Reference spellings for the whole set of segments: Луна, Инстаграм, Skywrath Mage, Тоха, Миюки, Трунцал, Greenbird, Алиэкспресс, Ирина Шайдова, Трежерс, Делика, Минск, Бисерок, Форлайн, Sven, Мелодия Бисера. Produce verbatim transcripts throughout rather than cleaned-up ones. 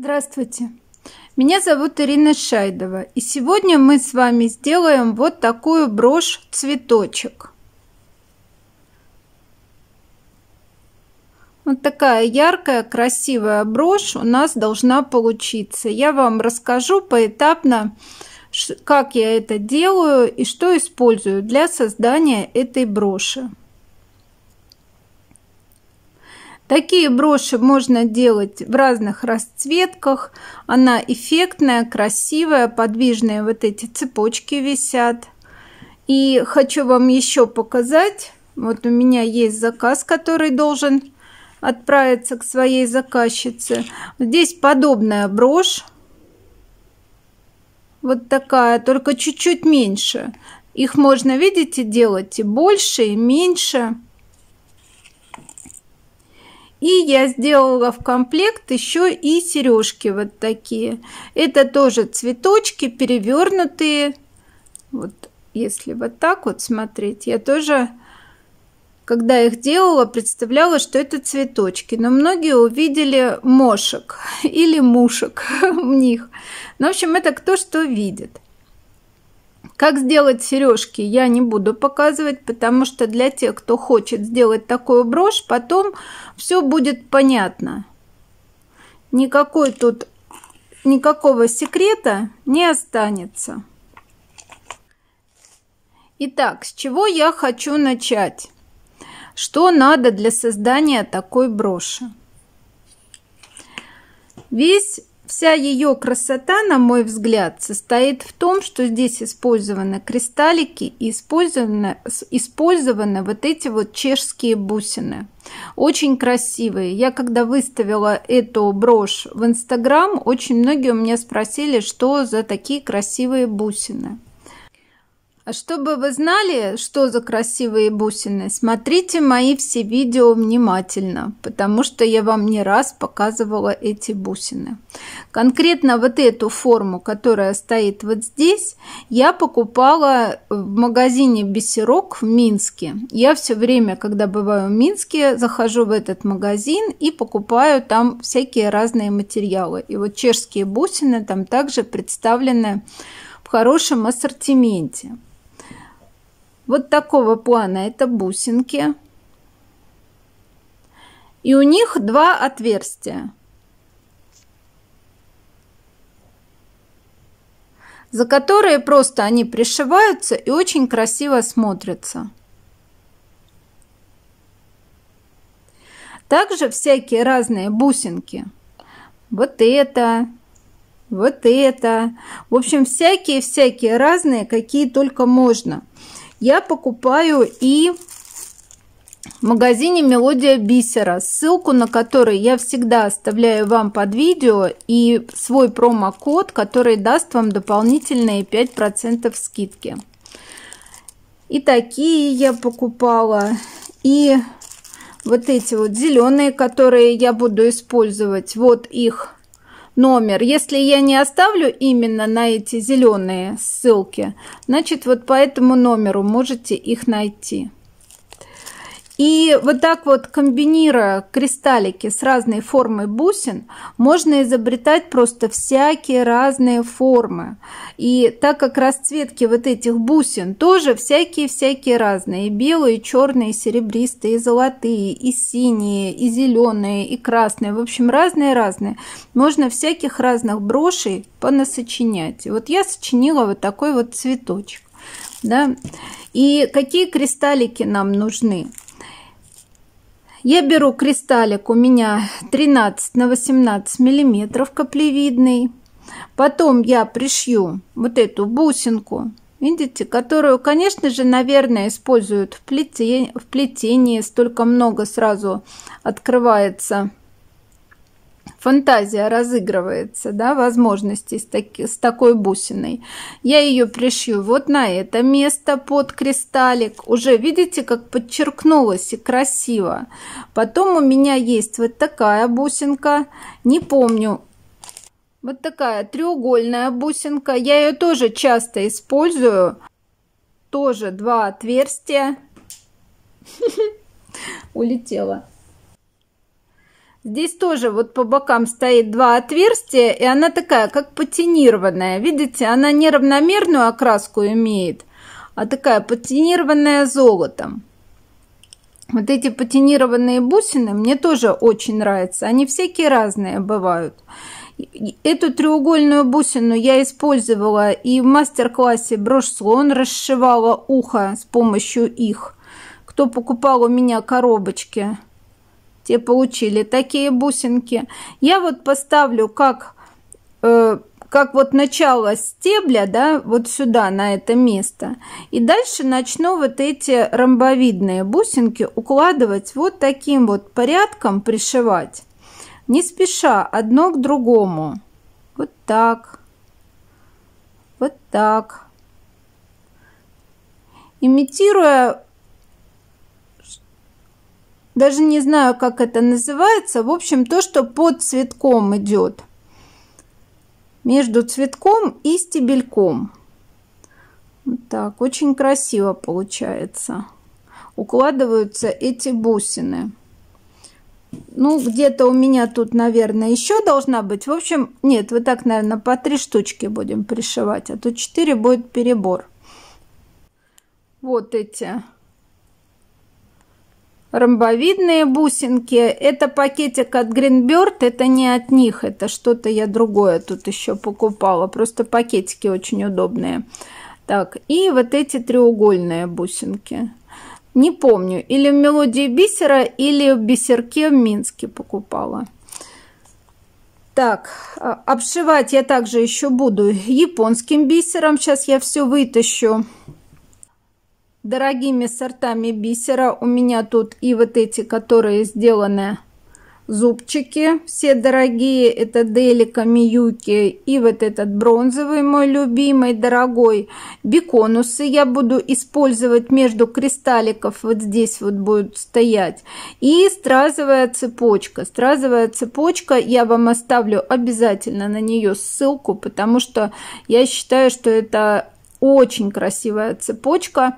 Здравствуйте, меня зовут Ирина Шайдова, и сегодня мы с вами сделаем вот такую брошь-цветочек. Вот такая яркая, красивая брошь у нас должна получиться. Я вам расскажу поэтапно, как я это делаю и что использую для создания этой броши. Такие броши можно делать в разных расцветках. Она эффектная, красивая, подвижные вот эти цепочки висят. И хочу вам еще показать. Вот у меня есть заказ, который должен отправиться к своей заказчице. Здесь подобная брошь. Вот такая, только чуть-чуть меньше. Их можно, видите, делать и больше, и меньше. И я сделала в комплект еще и сережки вот такие. Это тоже цветочки перевернутые. Вот если вот так вот смотреть, я тоже, когда их делала, представляла, что это цветочки. Но многие увидели мошек или мушек в них. Ну, в общем, это кто что видит. Как сделать сережки, я не буду показывать, потому что для тех, кто хочет сделать такую брошь, потом все будет понятно. Никакой тут, никакого секрета не останется. Итак, с чего я хочу начать? Что надо для создания такой броши? Весь Вся ее красота, на мой взгляд, состоит в том, что здесь использованы кристаллики и использованы, использованы вот эти вот чешские бусины. Очень красивые. Я когда выставила эту брошь в Инстаграм, очень многие у меня спросили, что за такие красивые бусины. А чтобы вы знали, что за красивые бусины, смотрите мои все видео внимательно, потому что я вам не раз показывала эти бусины. Конкретно вот эту форму, которая стоит вот здесь, я покупала в магазине Бисерок в Минске. Я все время, когда бываю в Минске, захожу в этот магазин и покупаю там всякие разные материалы. И вот чешские бусины там также представлены в хорошем ассортименте. Вот такого плана это бусинки. И у них два отверстия, за которые просто они пришиваются и очень красиво смотрятся. Также всякие разные бусинки. Вот это. Вот это. В общем, всякие-всякие разные, какие только можно. Я покупаю и в магазине «Мелодия Бисера», ссылку на который я всегда оставляю вам под видео, и свой промокод, который даст вам дополнительные пять процентов скидки. И такие я покупала. И вот эти вот зеленые, которые я буду использовать, вот их номер. Если я не оставлю именно на эти зеленые ссылки, значит, вот по этому номеру можете их найти. И вот так вот, комбинируя кристаллики с разной формой бусин, можно изобретать просто всякие разные формы. И так как расцветки вот этих бусин тоже всякие-всякие разные. И белые, и черные, и серебристые, и золотые, и синие, и зеленые, и красные. В общем, разные-разные. Можно всяких разных брошей понасочинять. И вот я сочинила вот такой вот цветочек. Да? И какие кристаллики нам нужны? Я беру кристаллик, у меня тринадцать на восемнадцать миллиметров каплевидный. Потом я пришью вот эту бусинку, видите, которую, конечно же, наверное, используют в плетении, в плетении. Столько много сразу открывается. Фантазия разыгрывается, да, возможностей с, таки, с такой бусиной. Я ее пришью вот на это место под кристаллик. Уже видите, как подчеркнулось и красиво. Потом у меня есть вот такая бусинка. Не помню. Вот такая треугольная бусинка. Я ее тоже часто использую. Тоже два отверстия. Улетела. Здесь тоже вот по бокам стоит два отверстия, и она такая, как патинированная. Видите, она неравномерную окраску имеет, а такая патинированная золотом. Вот эти патинированные бусины мне тоже очень нравятся. Они всякие разные бывают. Эту треугольную бусину я использовала и в мастер-классе брошь-слон, расшивала ухо с помощью их. Кто покупал у меня коробочки, те получили такие бусинки. Я вот поставлю как, э, как вот начало стебля, да, вот сюда, на это место. И дальше начну вот эти ромбовидные бусинки укладывать вот таким вот порядком, пришивать. Не спеша, одно к другому. Вот так. Вот так. Имитируя, даже не знаю, как это называется, в общем, то, что под цветком идет. Между цветком и стебельком. Вот так, очень красиво получается. Укладываются эти бусины. Ну, где-то у меня тут, наверное, еще должна быть. В общем, нет, вот так, наверное, по три штучки будем пришивать, а то четыре будет перебор. Вот эти ромбовидные бусинки. Это пакетик от Greenbird, это не от них, это что-то я другое тут еще покупала. Просто пакетики очень удобные. Так, и вот эти треугольные бусинки. Не помню, или в Мелодии Бисера, или в Бисерке в Минске покупала. Так, обшивать я также еще буду японским бисером. Сейчас я все вытащу. Дорогими сортами бисера у меня тут и вот эти, которые сделаны зубчики. Все дорогие. Это Делика, Миюки. И вот этот бронзовый, мой любимый, дорогой. Биконусы я буду использовать между кристалликов. Вот здесь вот будут стоять. И стразовая цепочка. Стразовая цепочка. Я вам оставлю обязательно на нее ссылку, потому что я считаю, что это очень красивая цепочка.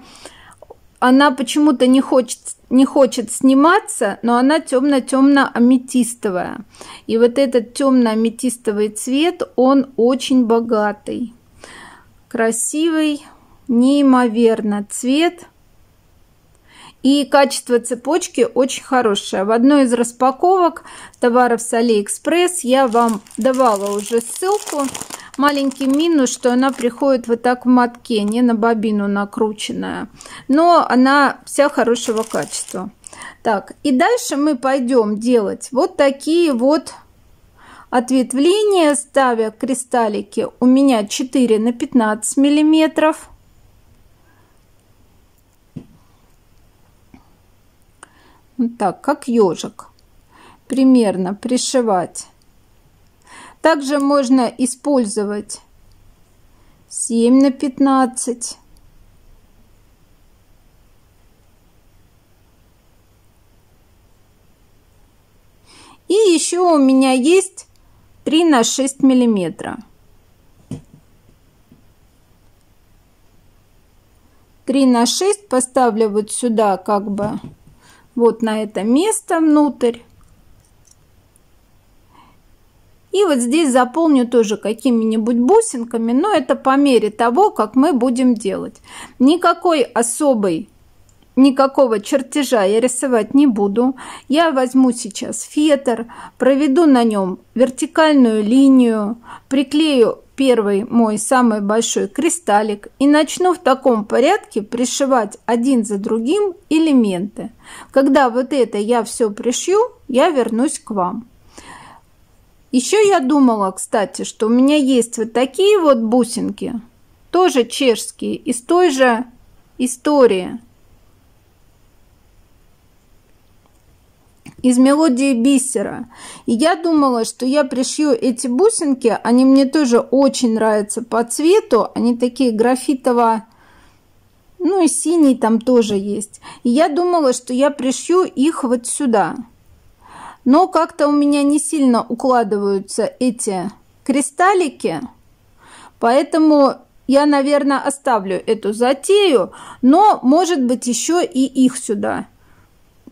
Она почему-то не хочет, не хочет сниматься, но она темно-темно-аметистовая. И вот этот темно-аметистовый цвет, он очень богатый. Красивый, неимоверно цвет. И качество цепочки очень хорошее. В одной из распаковок товаров с Алиэкспресс я вам давала уже ссылку. Маленький минус, что она приходит вот так в мотке, не на бобину накрученная. Но она вся хорошего качества. Так, и дальше мы пойдем делать вот такие вот ответвления, ставя кристаллики. У меня четыре на пятнадцать миллиметров. Вот так, как ежик. Примерно пришивать. Также можно использовать семь на пятнадцать. И еще у меня есть три на шесть миллиметров. три на шесть поставлю вот сюда, как бы вот на это место внутрь. И вот здесь заполню тоже какими-нибудь бусинками, но это по мере того, как мы будем делать. Никакой особой, никакого чертежа я рисовать не буду. Я возьму сейчас фетр, проведу на нем вертикальную линию, приклею первый мой самый большой кристаллик и начну в таком порядке пришивать один за другим элементы. Когда вот это я все пришью, я вернусь к вам. Еще я думала, кстати, что у меня есть вот такие вот бусинки, тоже чешские, из той же истории. Из Мелодии Бисера. И я думала, что я пришью эти бусинки, они мне тоже очень нравятся по цвету, они такие графитово, ну и синий там тоже есть. И я думала, что я пришью их вот сюда. Но как-то у меня не сильно укладываются эти кристаллики, поэтому я, наверное, оставлю эту затею, но, может быть, еще и их сюда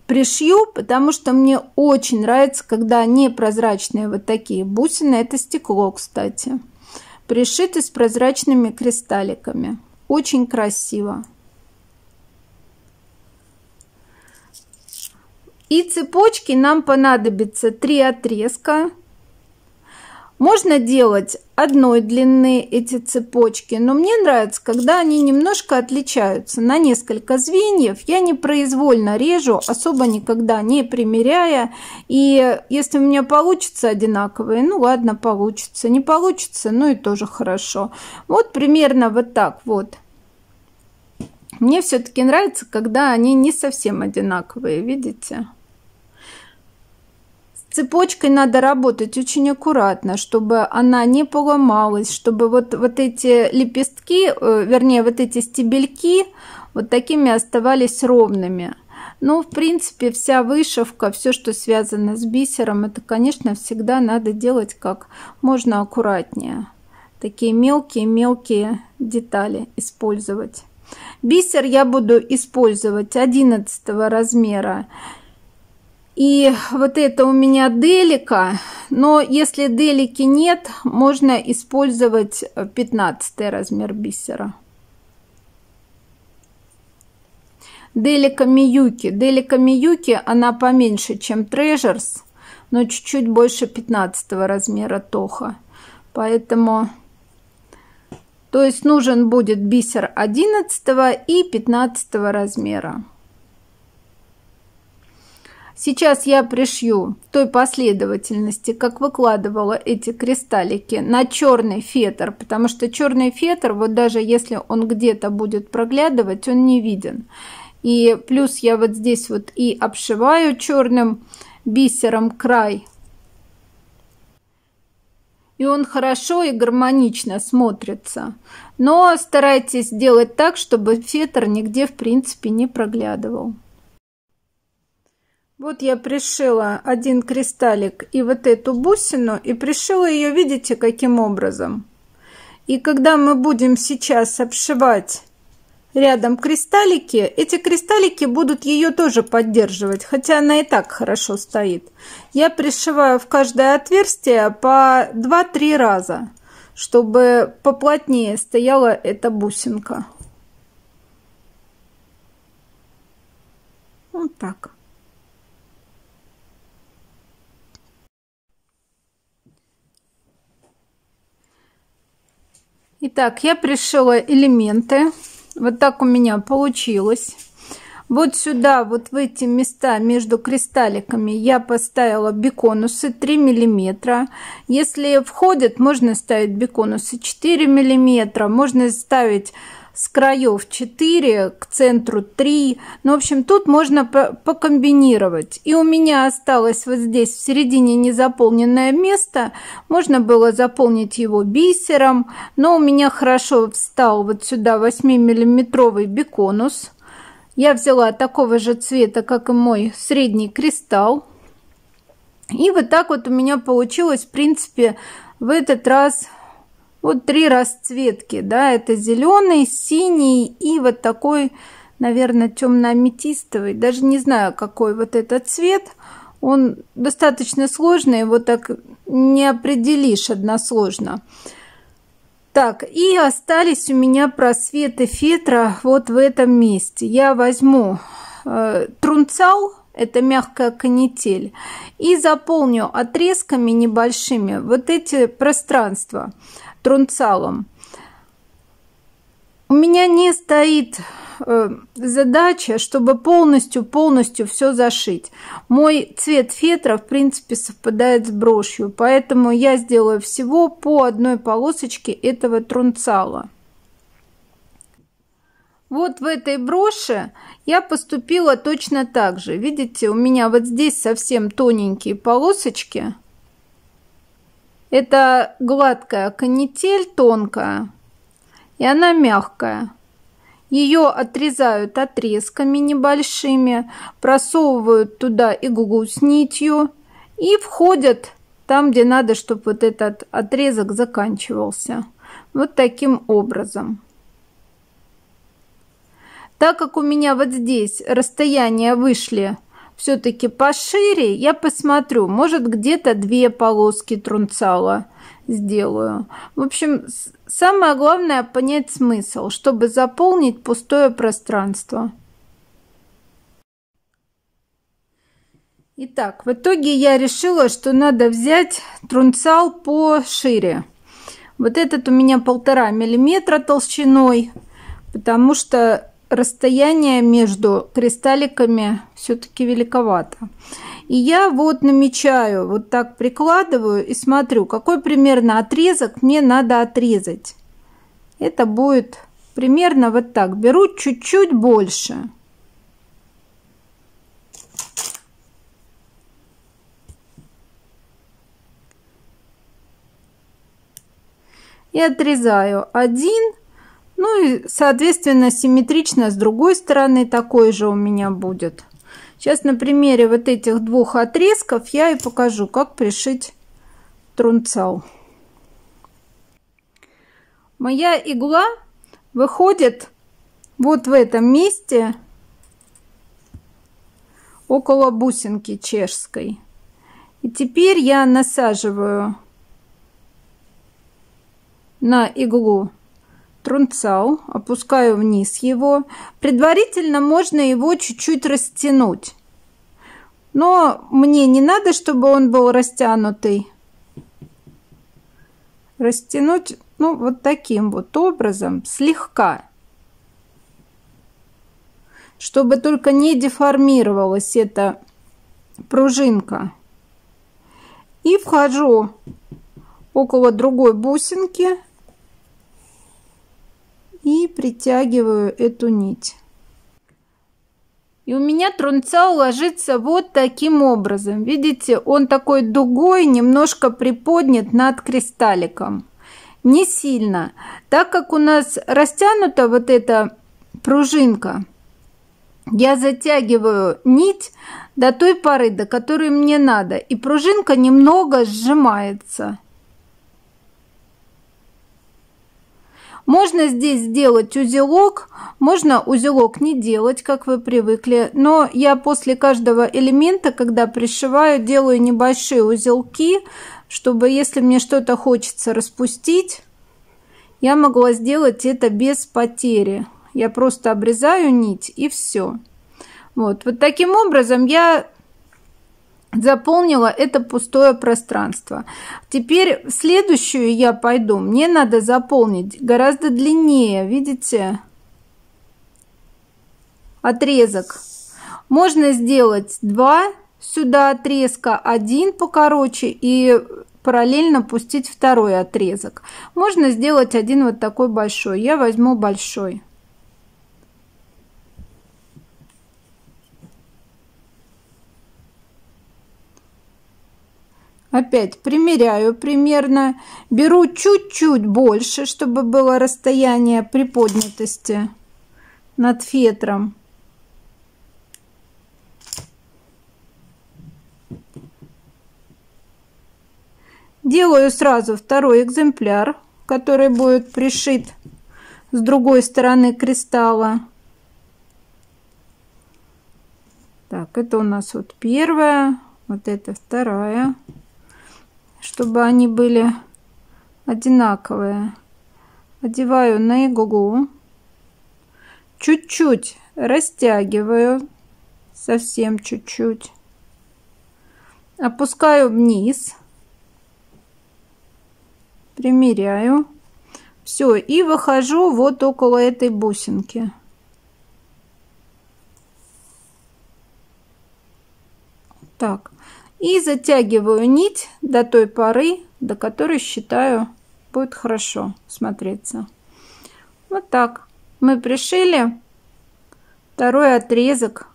пришью, потому что мне очень нравится, когда непрозрачные вот такие бусины. Это стекло, кстати. Пришиты с прозрачными кристалликами. Очень красиво. И цепочки нам понадобится три отрезка. Можно делать одной длины эти цепочки, но мне нравится, когда они немножко отличаются на несколько звеньев. Я непроизвольно режу, особо никогда не примеряя. И если у меня получится одинаковые, ну ладно, получится. Не получится, ну и тоже хорошо. Вот примерно вот так вот. Мне все-таки нравится, когда они не совсем одинаковые, видите? Цепочкой надо работать очень аккуратно, чтобы она не поломалась, чтобы вот, вот эти лепестки, вернее, вот эти стебельки вот такими оставались ровными. Но, в принципе, вся вышивка, все, что связано с бисером, это, конечно, всегда надо делать как можно аккуратнее. Такие мелкие-мелкие детали использовать. Бисер я буду использовать одиннадцатого размера. И вот это у меня Делика, но если Делики нет, можно использовать пятнадцатый размер бисера. Делика Миюки. Делика Миюки, она поменьше, чем Трежерс, но чуть-чуть больше пятнадцатого размера Тоха. Поэтому, то есть нужен будет бисер одиннадцатого и пятнадцатого размера. Сейчас я пришью в той последовательности, как выкладывала эти кристаллики, на черный фетр, потому что черный фетр, вот даже если он где-то будет проглядывать, он не виден. И плюс я вот здесь вот и обшиваю черным бисером край. И он хорошо и гармонично смотрится. Но старайтесь делать так, чтобы фетр нигде, в принципе, не проглядывал. Вот я пришила один кристаллик и вот эту бусину, и пришила ее, видите, каким образом. И когда мы будем сейчас обшивать рядом кристаллики, эти кристаллики будут ее тоже поддерживать, хотя она и так хорошо стоит. Я пришиваю в каждое отверстие по два-три раза, чтобы поплотнее стояла эта бусинка. Вот так. Итак, я пришила элементы. Вот так у меня получилось. Вот сюда, вот в эти места между кристалликами я поставила биконусы три миллиметра. Если входит, можно ставить биконусы четыре миллиметра, можно ставить с краев четыре, к центру три. Ну, в общем, тут можно покомбинировать. И у меня осталось вот здесь в середине незаполненное место. Можно было заполнить его бисером, но у меня хорошо встал вот сюда восьмимиллиметровый биконус. Я взяла такого же цвета, как и мой средний кристалл. И вот так вот у меня получилось, в принципе, в этот раз... Вот три расцветки, да, это зеленый, синий и вот такой, наверное, темно-аметистовый. Даже не знаю, какой вот этот цвет. Он достаточно сложный, его так не определишь односложно. Так, и остались у меня просветы фетра вот в этом месте. Я возьму э, трунцал. Это мягкая канитель. И заполню отрезками небольшими вот эти пространства трунцалом. У меня не стоит э, задача, чтобы полностью-полностью все зашить. Мой цвет фетра, в принципе, совпадает с брошью. Поэтому я сделаю всего по одной полосочке этого трунцала. Вот в этой броши я поступила точно так же. Видите, у меня вот здесь совсем тоненькие полосочки. Это гладкая канитель, тонкая, и она мягкая. Ее отрезают отрезками небольшими, просовывают туда иглу с нитью и входят там, где надо, чтобы вот этот отрезок заканчивался. Вот таким образом. Так как у меня вот здесь расстояния вышли все-таки пошире, я посмотрю, может, где-то две полоски трунцала сделаю. В общем, самое главное понять смысл, чтобы заполнить пустое пространство. Итак, в итоге я решила, что надо взять трунцал пошире. Вот этот у меня полтора миллиметра толщиной, потому что расстояние между кристалликами все-таки великовато. И я вот намечаю, вот так прикладываю и смотрю, какой примерно отрезок мне надо отрезать. Это будет примерно вот так. Беру чуть-чуть больше. И отрезаю один, ну и, соответственно, симметрично с другой стороны такой же у меня будет. Сейчас на примере вот этих двух отрезков я и покажу, как пришить трунцал. Моя игла выходит вот в этом месте, около бусинки чешской. И теперь я насаживаю на иглу трунцал, опускаю вниз его. Предварительно можно его чуть-чуть растянуть, но мне не надо, чтобы он был растянутый. Растянуть, ну, вот таким вот образом, слегка, чтобы только не деформировалась эта пружинка. И вхожу около другой бусинки и притягиваю эту нить. И у меня трунцал ложится вот таким образом. Видите, он такой дугой, немножко приподнят над кристалликом. Не сильно. Так как у нас растянута вот эта пружинка, я затягиваю нить до той поры, до которой мне надо. И пружинка немного сжимается. Можно здесь сделать узелок, можно узелок не делать, как вы привыкли, но я после каждого элемента, когда пришиваю, делаю небольшие узелки, чтобы, если мне что-то хочется распустить, я могла сделать это без потери. Я просто обрезаю нить и все. Вот, вот таким образом я заполнила это пустое пространство. Теперь в следующую я пойду. Мне надо заполнить гораздо длиннее, видите, отрезок. Можно сделать два сюда отрезка, один покороче и параллельно пустить второй отрезок. Можно сделать один вот такой большой. Я возьму большой. Опять примеряю примерно, беру чуть-чуть больше, чтобы было расстояние приподнятости над фетром. Делаю сразу второй экземпляр, который будет пришит с другой стороны кристалла. Так, это у нас вот первая, вот это вторая, чтобы они были одинаковые. Одеваю на иглу, чуть-чуть растягиваю, совсем чуть-чуть, опускаю вниз, примеряю, все, и выхожу вот около этой бусинки. Так. И затягиваю нить до той поры, до которой, считаю, будет хорошо смотреться. Вот так. Мы пришили второй отрезок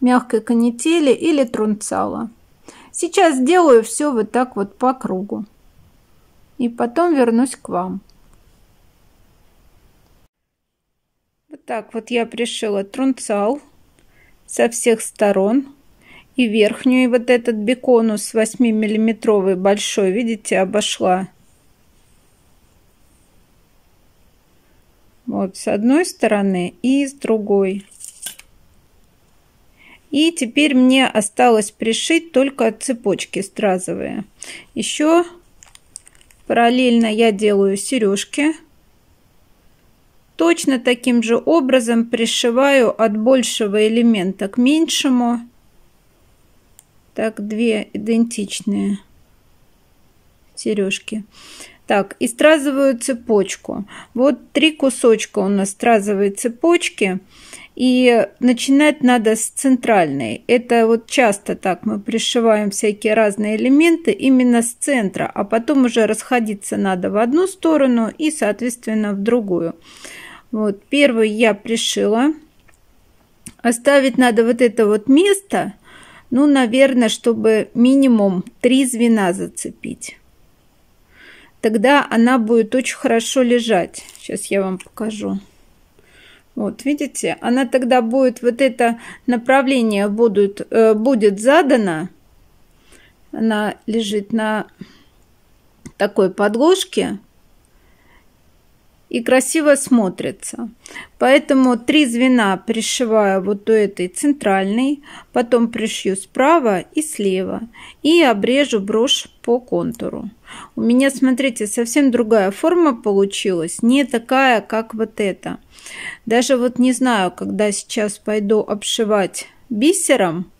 мягкой канители или трунцала. Сейчас сделаю все вот так вот по кругу. И потом вернусь к вам. Вот так вот я пришила трунцал со всех сторон. И верхнюю, и вот этот биконус восьмимиллиметровый большой, видите, обошла. Вот с одной стороны и с другой. И теперь мне осталось пришить только цепочки стразовые. Еще параллельно я делаю сережки. Точно таким же образом пришиваю от большего элемента к меньшему. Так, две идентичные сережки. Так, и стразовую цепочку. Вот три кусочка у нас стразовой цепочки. И начинать надо с центральной. Это вот часто так мы пришиваем всякие разные элементы именно с центра, а потом уже расходиться надо в одну сторону и, соответственно, в другую. Вот, первый я пришила. Оставить надо вот это вот место, ну, наверное, чтобы минимум три звена зацепить. Тогда она будет очень хорошо лежать. Сейчас я вам покажу. Вот, видите, она тогда будет, вот это направление будет, э, будет задано. Она лежит на такой подложке и красиво смотрится. Поэтому три звена пришиваю вот у этой центральной, потом пришью справа и слева и обрежу брошь по контуру. У меня, смотрите, совсем другая форма получилась, не такая, как вот эта. Даже вот не знаю, когда сейчас пойду обшивать бисером,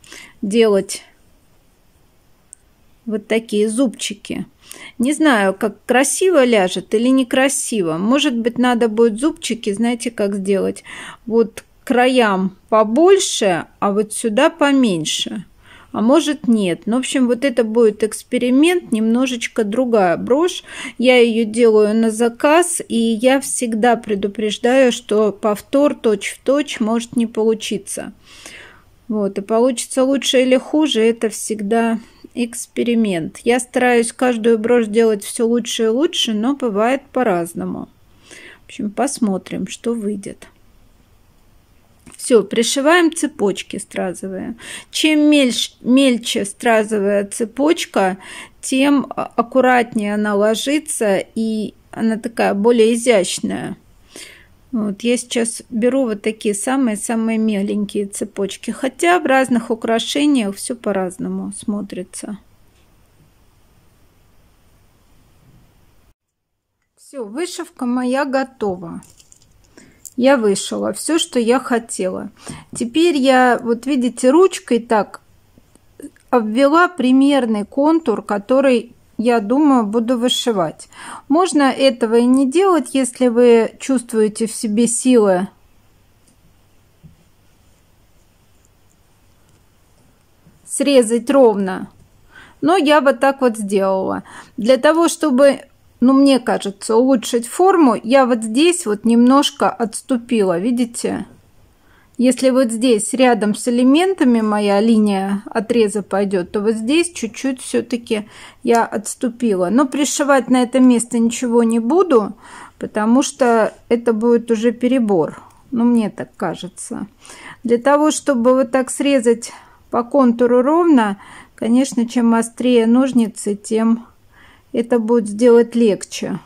делать вот такие зубчики. Не знаю, как красиво ляжет или некрасиво. Может быть, надо будет зубчики, знаете, как сделать? Вот к краям побольше, а вот сюда поменьше. А может, нет. Ну, в общем, вот это будет эксперимент, немножечко другая брошь. Я ее делаю на заказ, и я всегда предупреждаю, что повтор точь-в-точь может не получиться. Вот, и получится лучше или хуже, это всегда эксперимент. Я стараюсь каждую брошь делать все лучше и лучше, но бывает по-разному. В общем, посмотрим, что выйдет. Все, пришиваем цепочки стразовые. Чем мельче, мельче стразовая цепочка, тем аккуратнее она ложится, и она такая более изящная. Вот, я сейчас беру вот такие самые-самые меленькие цепочки. Хотя в разных украшениях все по-разному смотрится. Все, вышивка моя готова. Я вышила все, что я хотела. Теперь я, вот видите, ручкой так обвела примерный контур, который, я думаю, буду вышивать. Можно этого и не делать, если вы чувствуете в себе силы срезать ровно. Но я вот так вот сделала. Для того, чтобы... Ну, мне кажется, улучшить форму, я вот здесь вот немножко отступила, видите? Если вот здесь рядом с элементами моя линия отреза пойдет, то вот здесь чуть-чуть все-таки я отступила. Но пришивать на это место ничего не буду, потому что это будет уже перебор. Ну, мне так кажется. Для того, чтобы вот так срезать по контуру ровно, конечно, чем острее ножницы, тем... Это будет сделать легче.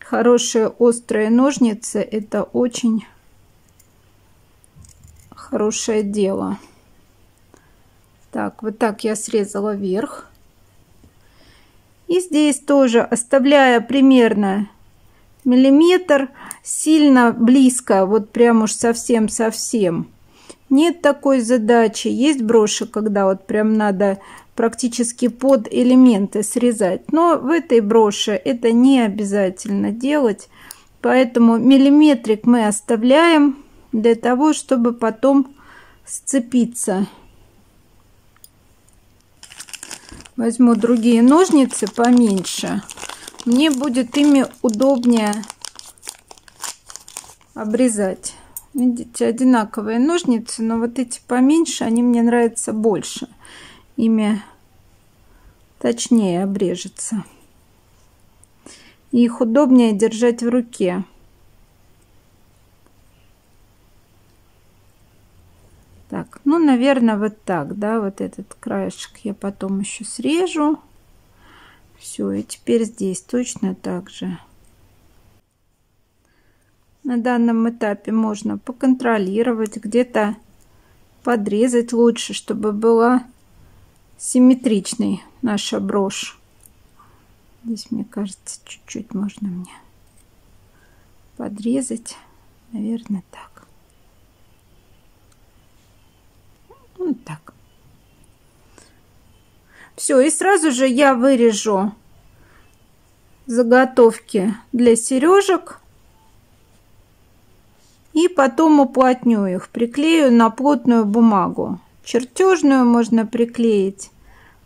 Хорошие острые ножницы – это очень хорошее дело. Так, вот так я срезала вверх. И здесь тоже, оставляя примерно миллиметр, сильно близко, вот прям уж совсем-совсем. Нет такой задачи. Есть броши, когда вот прям надо... практически под элементы срезать, но в этой броши это не обязательно делать, поэтому миллиметрик мы оставляем для того, чтобы потом сцепиться. Возьму другие ножницы поменьше, мне будет ими удобнее обрезать. Видите, одинаковые ножницы, но вот эти поменьше, они мне нравятся больше. Ими точнее обрежется. И их удобнее держать в руке. Так, ну, наверное, вот так, да, вот этот краешек я потом еще срежу. Все, и теперь здесь точно так же. на данном этапе можно поконтролировать, где-то подрезать лучше, чтобы была симметричной наша брошь. Здесь, мне кажется, чуть-чуть можно мне подрезать. Наверное, так. Вот так. Все, и сразу же я вырежу заготовки для сережек. И потом уплотню их, приклею на плотную бумагу. Чертежную можно приклеить.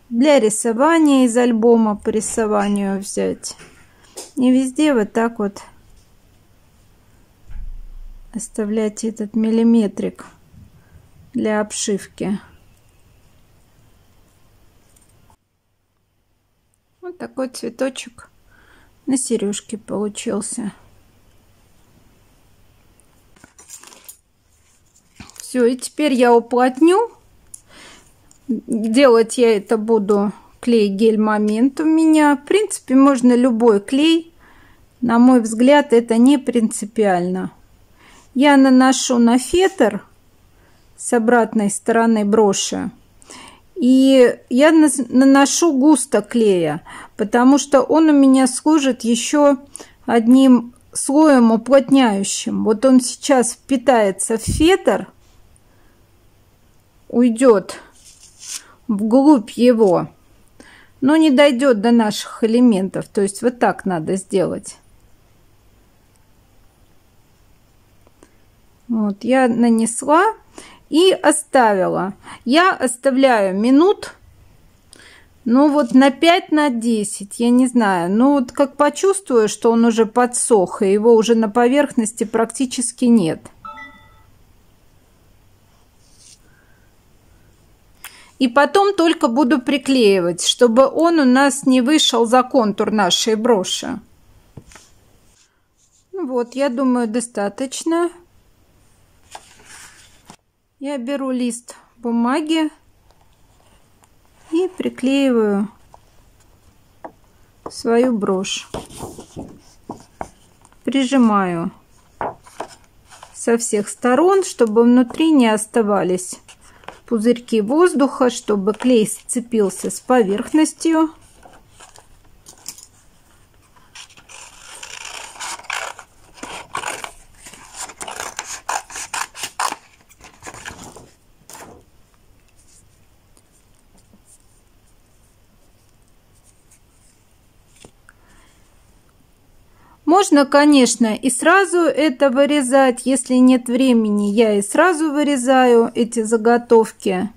Для рисования из альбома по рисованию взять. И везде вот так вот оставлять этот миллиметрик для обшивки. Вот такой цветочек на сережке получился. Все, и теперь я уплотню. Делать я это буду клей гель момент у меня. В принципе, можно любой клей. На мой взгляд, это не принципиально. Я наношу на фетр с обратной стороны броши. И я наношу густо клея, потому что он у меня служит еще одним слоем уплотняющим. Вот он сейчас впитается в фетр, уйдет вглубь его, но не дойдет до наших элементов. То есть вот так надо сделать. Вот я нанесла и оставила. Я оставляю минут, ну вот на пять, на десять, я не знаю. Ну вот как почувствую, что он уже подсох и его уже на поверхности практически нет. И потом только буду приклеивать, чтобы он у нас не вышел за контур нашей броши. Вот, я думаю, достаточно. Я беру лист бумаги и приклеиваю свою брошь. Прижимаю со всех сторон, чтобы внутри не оставались пузырьки воздуха, чтобы клей сцепился с поверхностью. Можно, конечно, и сразу это вырезать. Если нет времени, я и сразу вырезаю эти заготовки.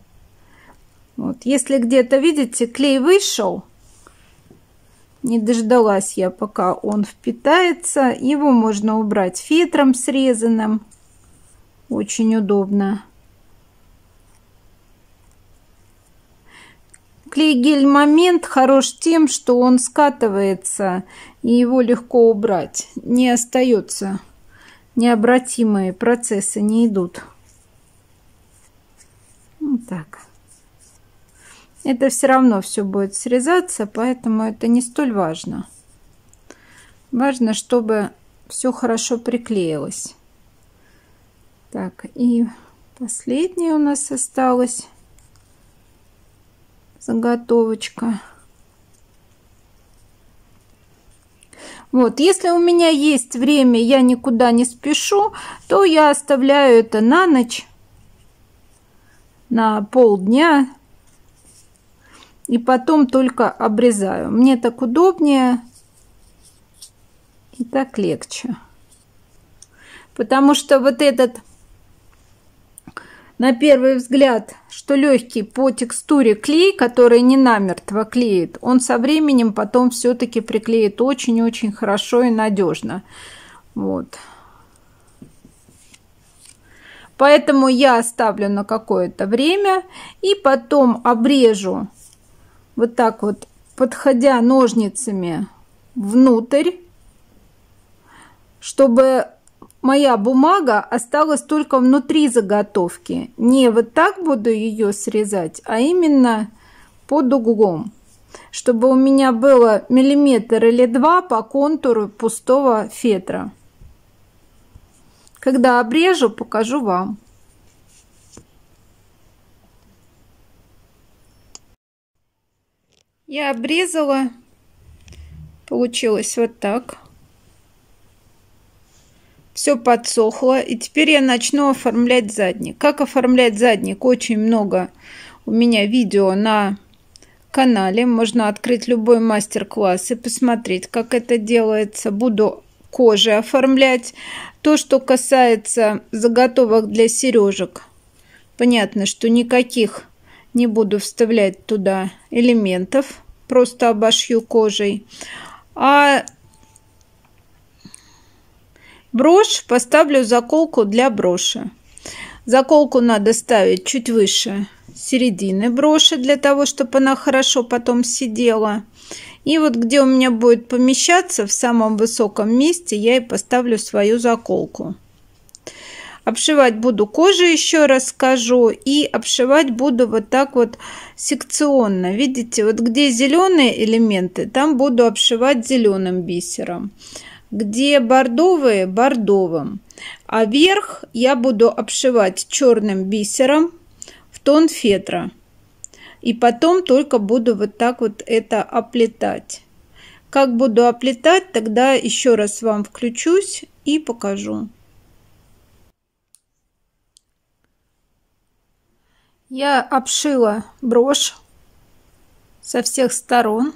Вот. Если где-то, видите, клей вышел, не дождалась я, пока он впитается. Его можно убрать фетром срезанным. Очень удобно. Клей-гель момент хорош тем, что он скатывается и его легко убрать. Не остается, необратимые процессы не идут. Вот так. Это все равно все будет срезаться, поэтому это не столь важно. Важно, чтобы все хорошо приклеилось. Так, и последнее у нас осталось. Заготовочка. Вот, если у меня есть время, я никуда не спешу, то я оставляю это на ночь, на полдня, и потом только обрезаю. Мне так удобнее и так легче, потому что вот этот, на первый взгляд, что легкий по текстуре клей, который не намертво клеит, он со временем потом все-таки приклеит очень-очень хорошо и надежно. Вот. Поэтому я оставлю на какое-то время и потом обрежу вот так вот, подходя ножницами внутрь, чтобы моя бумага осталась только внутри заготовки. Не вот так буду ее срезать, а именно под углом, чтобы у меня было миллиметр или два по контуру пустого фетра. Когда обрежу, покажу вам. Я обрезала. Получилось вот так. Все подсохло. И теперь я начну оформлять задник. Как оформлять задник? Очень много у меня видео на канале. Можно открыть любой мастер-класс и посмотреть, как это делается. Буду кожей оформлять. То, что касается заготовок для сережек. Понятно, что никаких не буду вставлять туда элементов, просто обошью кожей. А брошь поставлю заколку для броши. Заколку надо ставить чуть выше середины броши, для того, чтобы она хорошо потом сидела. И вот где у меня будет помещаться, в самом высоком месте я и поставлю свою заколку. Обшивать буду кожу, еще раз скажу, и обшивать буду вот так вот секционно. Видите, вот где зеленые элементы, там буду обшивать зеленым бисером. Где бордовые, бордовым. А верх я буду обшивать черным бисером в тон фетра. И потом только буду вот так вот это оплетать. Как буду оплетать, тогда еще раз вам включусь и покажу. Я обшила брошь со всех сторон.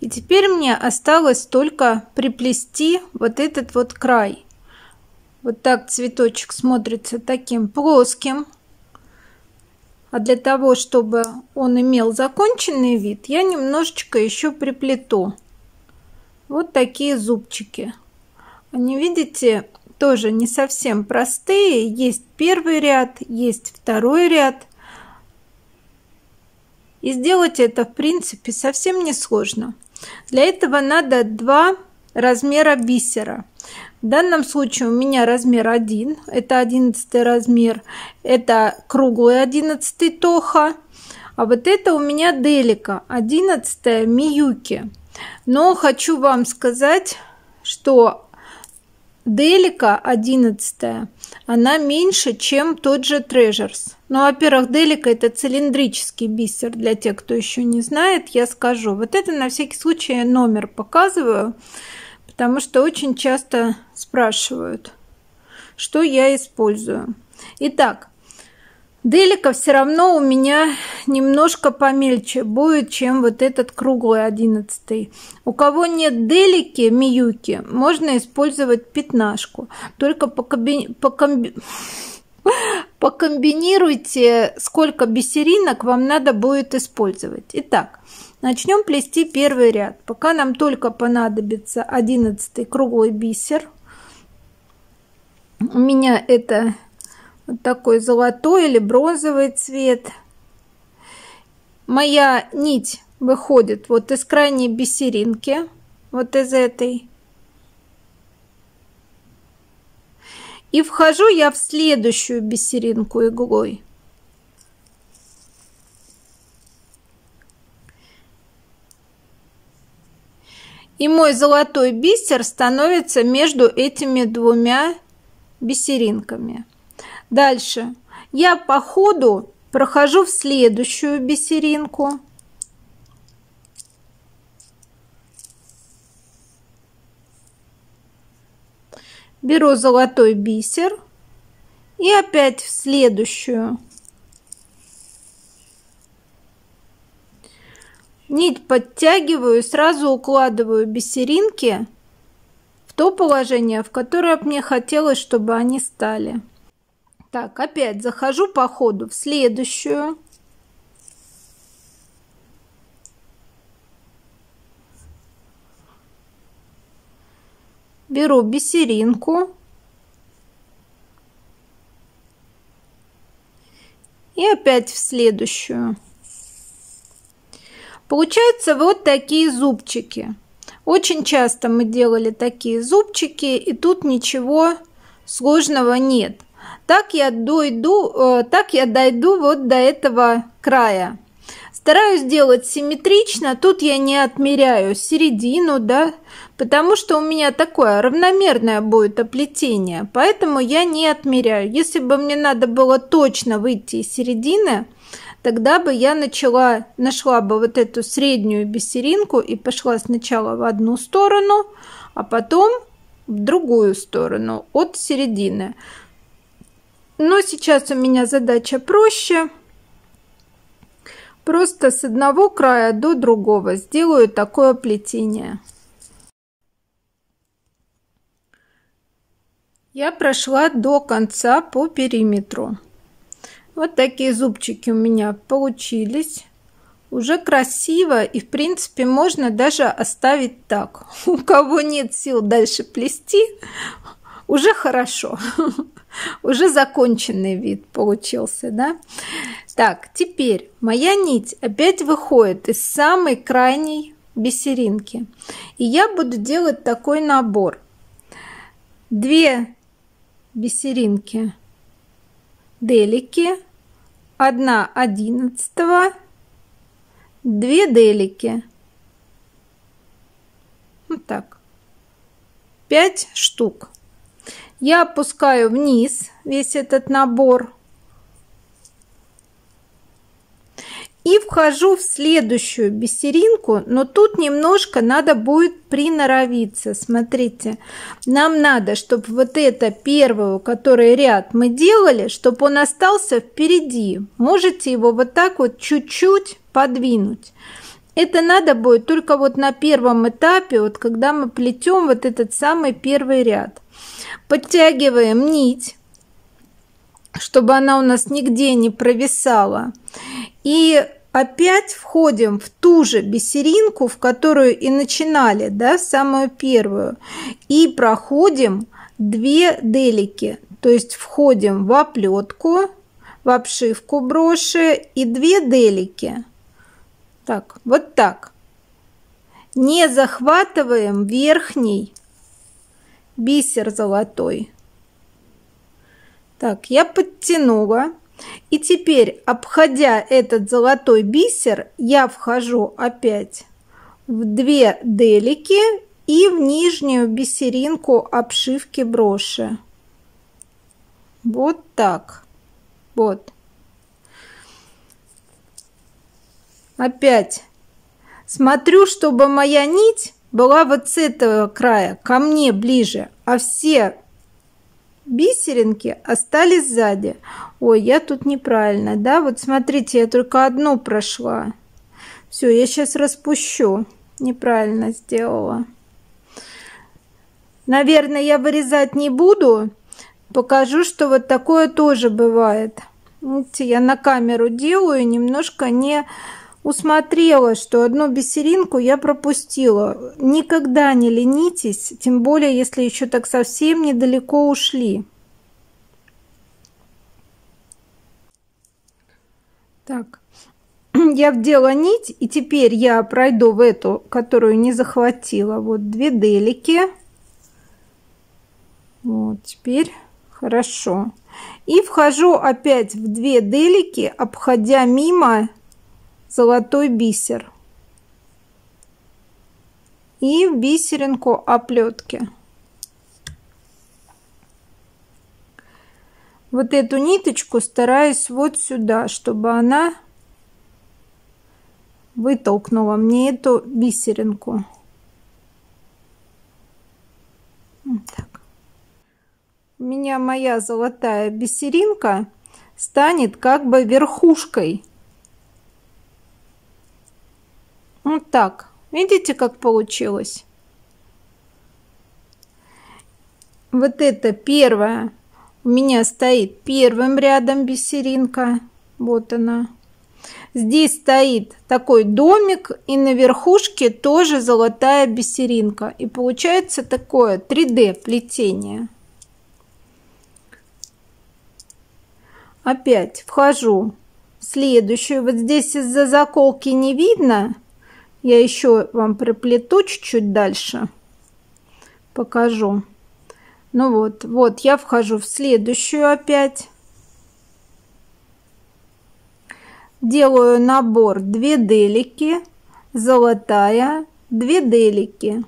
И теперь мне осталось только приплести вот этот вот край. Вот так цветочек смотрится таким плоским. А для того, чтобы он имел законченный вид, я немножечко еще приплету. Вот такие зубчики. Они, видите, тоже не совсем простые. Есть первый ряд, есть второй ряд. И сделать это, в принципе, совсем не сложно. Для этого надо два размера бисера. В данном случае у меня размер один, это одиннадцатый размер, это круглый одиннадцатый Тоха, а вот это у меня Делика, одиннадцатая Миюки. Но хочу вам сказать, что Делика одиннадцатая, она меньше, чем тот же Трежерс. Ну, во-первых, Делика — это цилиндрический бисер, для тех, кто еще не знает, я скажу. Вот это на всякий случай номер показываю, потому что очень часто спрашивают, что я использую. Итак, Делика все равно у меня немножко помельче будет, чем вот этот круглый одиннадцатый. У кого нет Делики, Миюки, можно использовать пятнашку. Только покомби... Покомби... покомбинируйте, сколько бисеринок вам надо будет использовать. Итак, начнем плести первый ряд. Пока нам только понадобится одиннадцатый круглый бисер. У меня это... вот такой золотой или бронзовый цвет. Моя нить выходит вот из крайней бисеринки, вот из этой. И вхожу я в следующую бисеринку иглой. И мой золотой бисер становится между этими двумя бисеринками. Дальше я по ходу прохожу в следующую бисеринку. Беру золотой бисер и опять в следующую. Нить подтягиваю, сразу укладываю бисеринки в то положение, в которое мне хотелось, чтобы они стали. Так, опять захожу по ходу в следующую. Беру бисеринку. И опять в следующую. Получаются вот такие зубчики. Очень часто мы делали такие зубчики, и тут ничего сложного нет. Так я дойду, так я дойду вот до этого края. Стараюсь делать симметрично, тут я не отмеряю середину, да, потому что у меня такое равномерное будет оплетение, поэтому я не отмеряю. Если бы мне надо было точно выйти из середины, тогда бы я начала, нашла бы вот эту среднюю бисеринку и пошла сначала в одну сторону, а потом в другую сторону от середины. Но сейчас у меня задача проще. Просто с одного края до другого сделаю такое плетение. Я прошла до конца по периметру. Вот такие зубчики у меня получились. Уже красиво, и в принципе можно даже оставить так. У кого нет сил дальше плести, уже хорошо. Уже законченный вид получился, да? Так, теперь моя нить опять выходит из самой крайней бисеринки. И я буду делать такой набор. Две бисеринки делики, одна одиннадцатого, две делики. Вот так. Пять штук. Я опускаю вниз весь этот набор и вхожу в следующую бисеринку, но тут немножко надо будет приноровиться. Смотрите, нам надо, чтобы вот это первую, который ряд мы делали, чтобы он остался впереди. Можете его вот так вот чуть-чуть подвинуть. Это надо будет только вот на первом этапе, вот когда мы плетем вот этот самый первый ряд. Подтягиваем нить, чтобы она у нас нигде не провисала. И опять входим в ту же бисеринку, в которую и начинали, да, самую первую. И проходим две делики. То есть входим в оплетку, в обшивку броши и две делики. Так, вот так. Не захватываем верхний бисер золотой. Так, я подтянула. И теперь, обходя этот золотой бисер, я вхожу опять в две делики и в нижнюю бисеринку обшивки броши. Вот так. Вот. Опять смотрю, чтобы моя нить была вот с этого края ко мне ближе, а все бисеринки остались сзади. Ой, я тут неправильно, да? Вот смотрите, я только одну прошла. Все, я сейчас распущу. Неправильно сделала. Наверное, я вырезать не буду. Покажу, что вот такое тоже бывает. Видите, я на камеру делаю, немножко не усмотрела, что одну бисеринку я пропустила. Никогда не ленитесь, тем более, если еще так совсем недалеко ушли. Так, я вдела нить, и теперь я пройду в эту, которую не захватила. Вот две делики. Вот теперь хорошо. И вхожу опять в две делики, обходя мимо золотой бисер и в бисеринку оплетки. Вот эту ниточку стараюсь вот сюда, чтобы она вытолкнула мне эту бисеринку. Вот так. У меня моя золотая бисеринка станет как бы верхушкой. Вот так. Видите, как получилось? Вот это первая. У меня стоит первым рядом бисеринка. Вот она. Здесь стоит такой домик, и на верхушке тоже золотая бисеринка. И получается такое три дэ плетение. Опять вхожу в следующую. Вот здесь из-за заколки не видно. Я еще вам приплету чуть-чуть дальше, покажу. Ну вот, вот я вхожу в следующую опять. делаю набор две делики, золотая, две делики.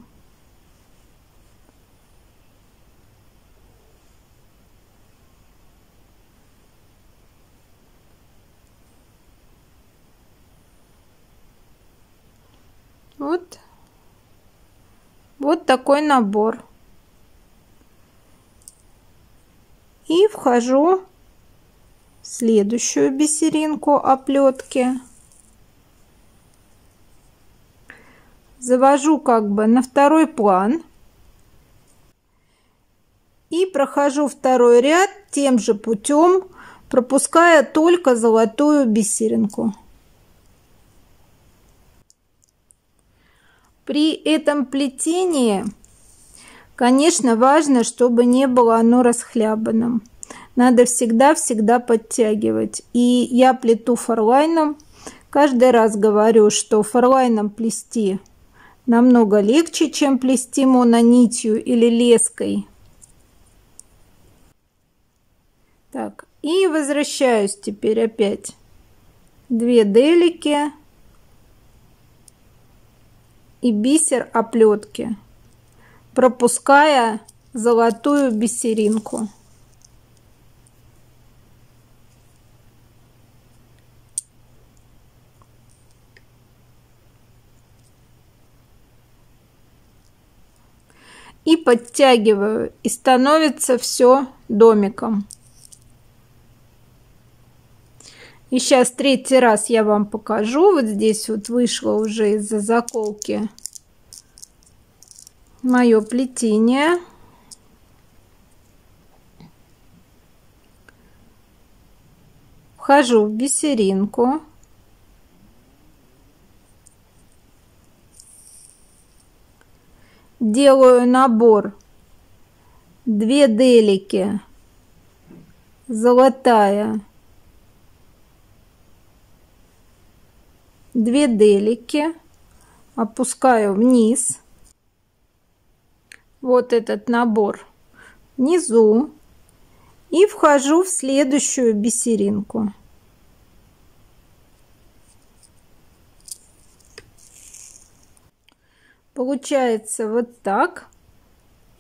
Вот, вот такой набор. И вхожу в следующую бисеринку оплетки. Завожу как бы на второй план. И прохожу второй ряд тем же путем, пропуская только золотую бисеринку. При этом плетении, конечно, важно, чтобы не было оно расхлябанным. Надо всегда-всегда подтягивать. И я плету форлайном. Каждый раз говорю, что форлайном плести намного легче, чем плести мононитью или леской. Так, и возвращаюсь теперь опять. Две делики и бисер оплетки, пропуская золотую бисеринку. И подтягиваю, и становится все домиком. И сейчас третий раз я вам покажу. Вот здесь вот вышло уже из-за заколки мое плетение. Вхожу в бисеринку. Делаю набор две делики, золотая, две делики, опускаю вниз. Вот этот набор внизу. И вхожу в следующую бисеринку. Получается вот так.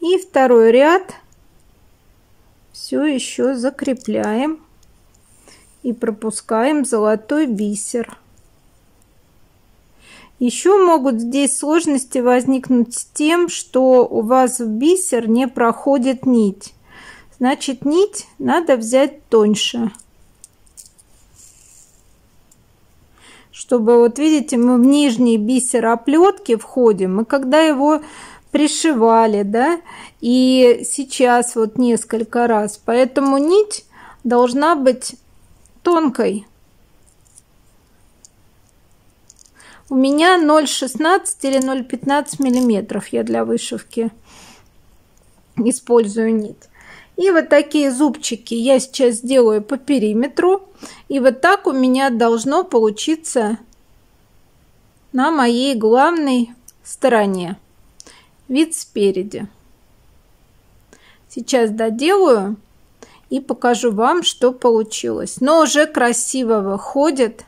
И второй ряд все еще закрепляем и пропускаем золотой бисер. Еще могут здесь сложности возникнуть с тем, что у вас в бисер не проходит нить. Значит, нить надо взять тоньше. Чтобы, вот видите, мы в нижний бисер оплетки входим, и когда его пришивали, да, и сейчас вот несколько раз. Поэтому нить должна быть тонкой. У меня ноль шестнадцать или ноль пятнадцать миллиметров я для вышивки использую нить. И вот такие зубчики я сейчас сделаю по периметру. И вот так у меня должно получиться на моей главной стороне. Вид спереди. Сейчас доделаю и покажу вам, что получилось. Но уже красиво выходит.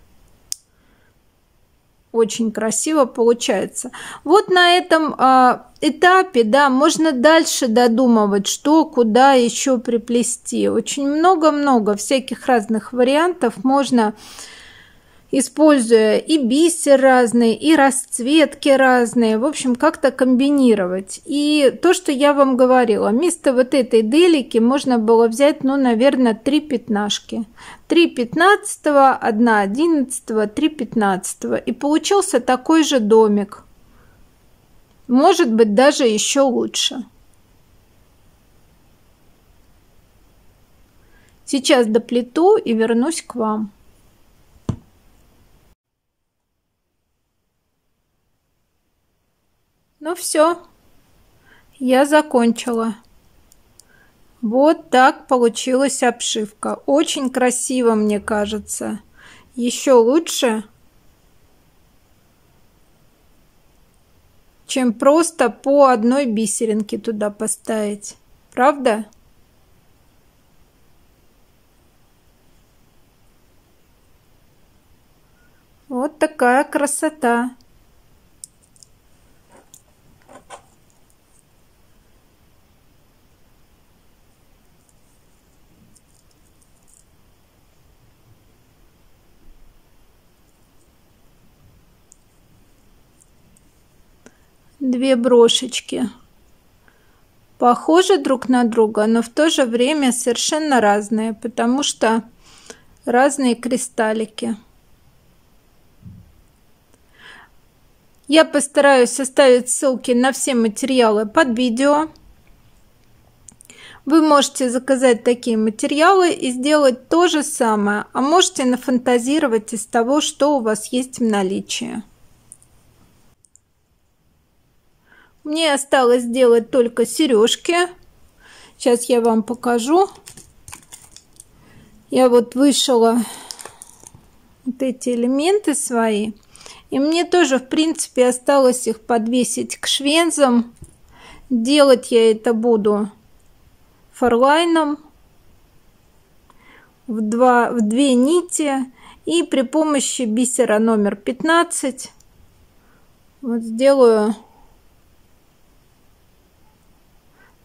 Очень красиво получается. Вот на этом э, этапе, да, можно дальше додумывать, что, куда еще приплести. Очень много-много всяких разных вариантов можно, используя и бисер разные, и расцветки разные. В общем, как-то комбинировать. И то, что я вам говорила, вместо вот этой делики можно было взять, ну, наверное, три пятнашки. три пятнадцатого, один одиннадцатого, три пятнадцатого. И получился такой же домик. Может быть, даже еще лучше. Сейчас доплету и вернусь к вам. Ну все, я закончила. Вот так получилась обшивка. Очень красиво, мне кажется. Еще лучше, чем просто по одной бисеринке туда поставить. Правда? такая красота. Две брошечки. Похожи друг на друга, но в то же время совершенно разные, потому что разные кристаллики. Я постараюсь оставить ссылки на все материалы под видео. Вы можете заказать такие материалы и сделать то же самое, а можете нафантазировать из того, что у вас есть в наличии. Мне осталось сделать только сережки. Сейчас я вам покажу. Я вот вышила вот эти элементы свои. И мне тоже, в принципе, осталось их подвесить к швензам. Делать я это буду форлайном в, два, в две нити. И при помощи бисера номер пятнадцать вот сделаю...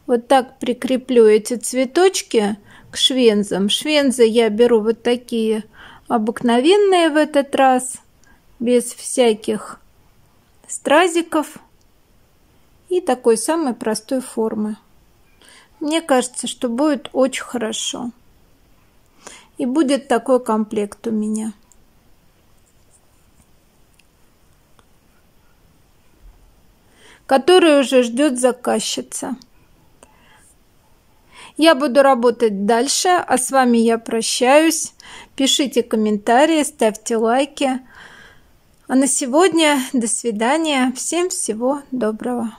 Вот так прикреплю эти цветочки к швензам. Швензы я беру вот такие обыкновенные в этот раз, без всяких стразиков и такой самой простой формы. Мне кажется, что будет очень хорошо. И будет такой комплект у меня. Который уже ждет заказчица. Я буду работать дальше, а с вами я прощаюсь. Пишите комментарии, ставьте лайки. А на сегодня до свидания. Всем всего доброго.